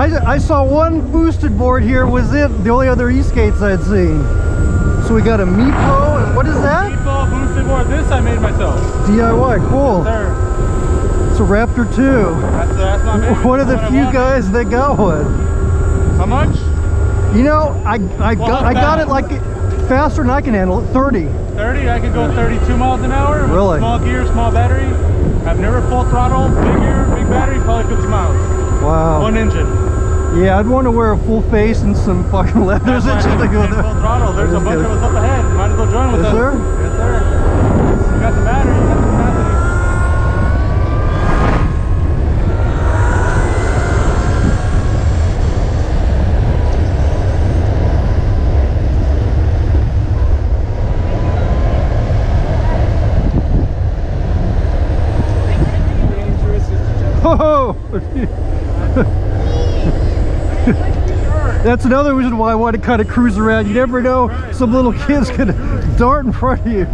I saw one boosted board here, was it the only other e-skates I'd seen. So we got a Meepo, and what is that? Meepo boosted board, this I made myself. DIY, cool. Yes, it's a Raptor 2. That's not made. One of the few guys that got one. How much? You know, I got it like faster than I can handle it, 30. 30? I could go 32 miles an hour. Really? Small gear, small battery. I've never full throttle, big gear, big battery, probably 50 miles. Wow. One engine. Yeah, I'd want to wear a full face and some fucking leathers and shit that go there. Full throttle. There's a bunch of us up ahead. Might as well join with us. Yes, sir? Yes, sir. You got the battery. You got the capacity. Ho-ho! That's another reason why I want to kind of cruise around. You never know, some little kids could dart in front of you.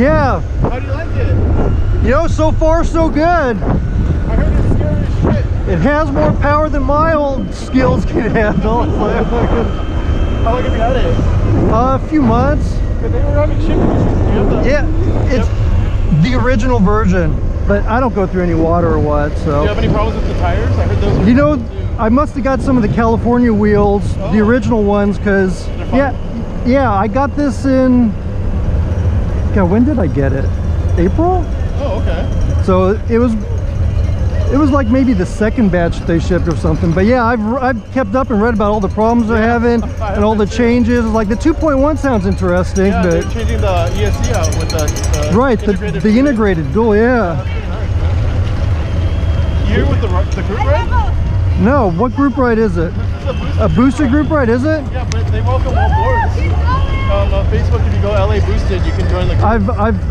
Yeah. How do you like it? You know, so far so good. I heard it's scary as shit. It has more power than my old skills can handle. How long have you had it? A few months. They were having shipping issues. Yeah, it's the original version, but I don't go through any water or what. So. Do you have any problems with the tires? I heard those. You know, I must have got some of the California wheels, the original ones, because yeah, I got this in. God, when did I get it? April? Oh, okay. So it was like maybe the second batch they shipped or something. But yeah, I've kept up and read about all the problems they're having and all the changes. Like the 2.1 sounds interesting. Yeah, but they're changing the ESC out with the right, the integrated dual, yeah. Nice, you with the group ride? No, what group ride is it? A booster group ride, is it? Yeah, but they welcome all boards. On Facebook, if you go LA Boosted, you can join the group.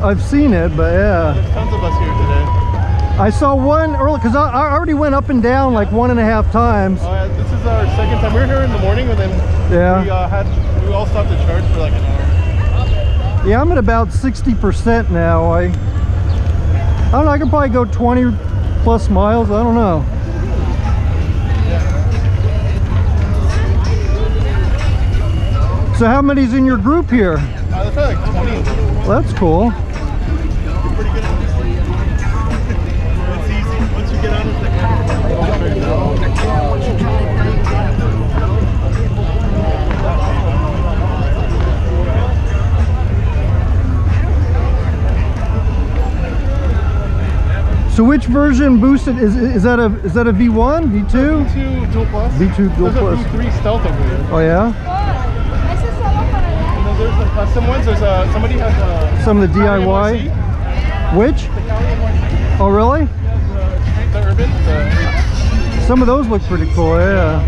I've seen it, but yeah. There's tons of us here today. I saw one early, because I already went up and down like 1.5 times. This is our second time. We were here in the morning, and then we all stopped to charge for like an hour. Yeah, I'm at about 60% now. I don't know, I could probably go 20 plus miles, I don't know. So how many's in your group here? That's like 20. Well, that's cool. You're pretty good at this thing. It's easy. Once you get on it, So which version boosted is that a V1, V2? V2 Dual Plus. V2 Dual Plus. There's a V3 Stealth over here. Oh yeah. And then there's the custom ones. There's a somebody has a some of the DIY. Which? The oh really? Yeah, the urban. Some of those look pretty cool. Yeah.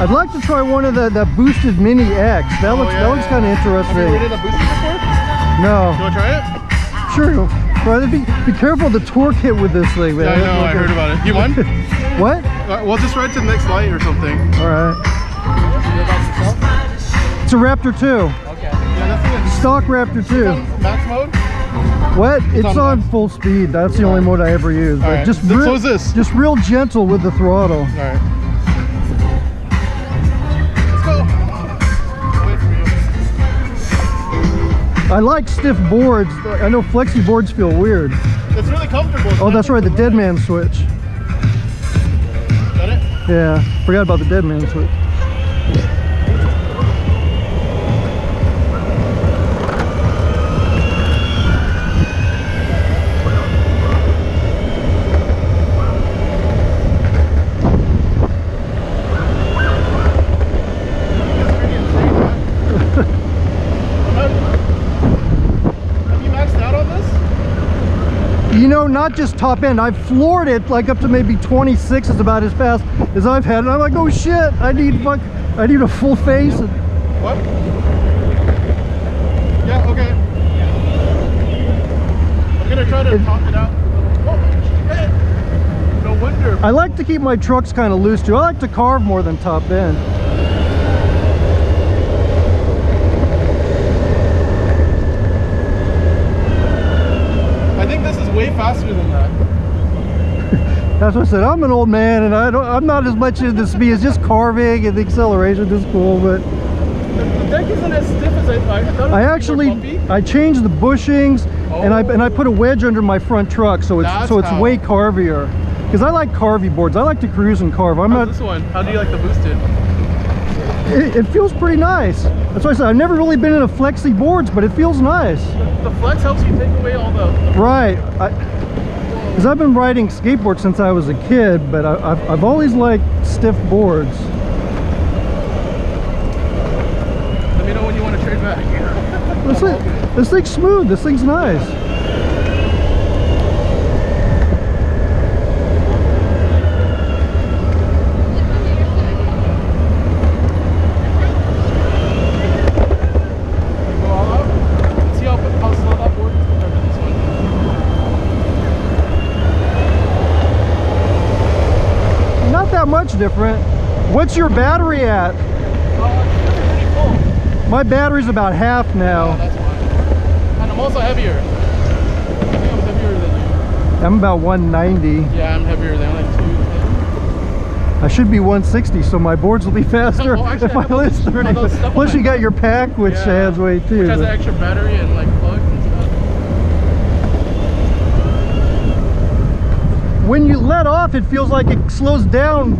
I'd like to try one of the boosted Mini X. That looks kind of interesting. Have you rated a boosted before? No. You want to try it? Sure. But be careful of the torque hit with this thing, man. Yeah, I know. I heard about it. You won? What? We'll just ride to the next light or something. All right. It's a Raptor 2. Okay. Yeah, that's good. Stock Raptor 2. Max mode? What? It's on full speed. That's the only mode I ever use. But right. Just real gentle with the throttle. All right. I like stiff boards. I know flexi boards feel weird. It's really comfortable. Oh, that's right, the dead man switch. Is that it? Yeah, forgot about the dead man switch. Not just top end, I've floored it like up to maybe 26 is about as fast as I've had, and I'm like, oh shit, I need a full face. What? Yeah, okay. Yeah. I'm gonna try to top it out. Oh, shit. No wonder. I like to keep my trucks kind of loose too. I like to carve more than top end. Way faster than that. That's what I said. I'm an old man, and I'm not as much into speed. It's just carving and the acceleration is cool, but the deck isn't as stiff as I thought. I changed the bushings, and I put a wedge under my front truck, so it's way carvier. Because I like carvy boards. I like to cruise and carve. How's this one? How do you like the boosted? It feels pretty nice. That's why I said I've never really been into flexi boards, but it feels nice. The flex helps you take away all the right. Because I've been riding skateboards since I was a kid, but I've always liked stiff boards. Let me know when you want to trade back. This thing's smooth. This thing's nice. Different. What's your battery at? It's pretty full. My battery's about half now. Yeah, that's fine. And I'm also heavier. I think I'm heavier than you. I'm about 190. Yeah, I'm heavier than like 210. I should be 160, so my boards will be faster. Well, actually, if I list 30. Plus you got your pack, which adds weight too. Which has an extra battery and like plug and stuff. When you let off, it feels like it slows down.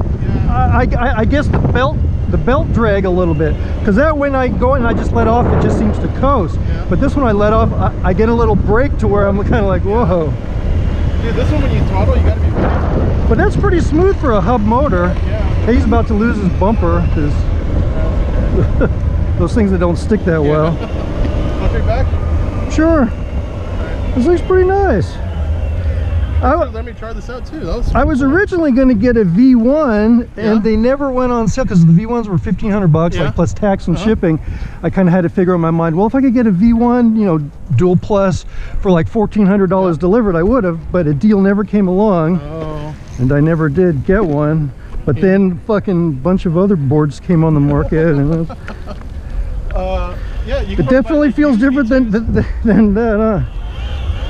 I guess the belt drag a little bit, because that when I go and I just let off, it just seems to coast. Yeah. But this one I let off, I get a little break to where I'm kind of like, whoa. Dude, this one when you throttle, you gotta be fast. But that's pretty smooth for a hub motor. Yeah. Hey, he's about to lose his bumper, because those things that don't stick that well. Want to take it back? Sure. Right. This thing's pretty nice. Let me try this out too. I was originally going to get a V1, and they never went on sale because the V1s were $1,500, like plus tax and shipping. I kind of had to figure out in my mind, well, if I could get a V1, you know, Dual Plus for like $1,400 delivered, I would have. But a deal never came along, and I never did get one. But then fucking bunch of other boards came on the market, and it was, it definitely feels different than that, huh?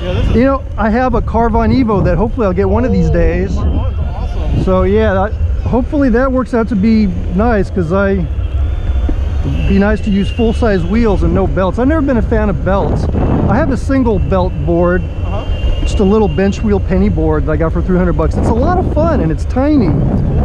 Yeah, this is, you know, I have a Carvon Evo that hopefully I'll get one of these days. Carvon's awesome. So yeah, hopefully that works out to be nice, because it'd be nice to use full-size wheels and no belts. I've never been a fan of belts. I have a single belt board, just a little bench wheel penny board that I got for $300. It's a lot of fun and it's tiny.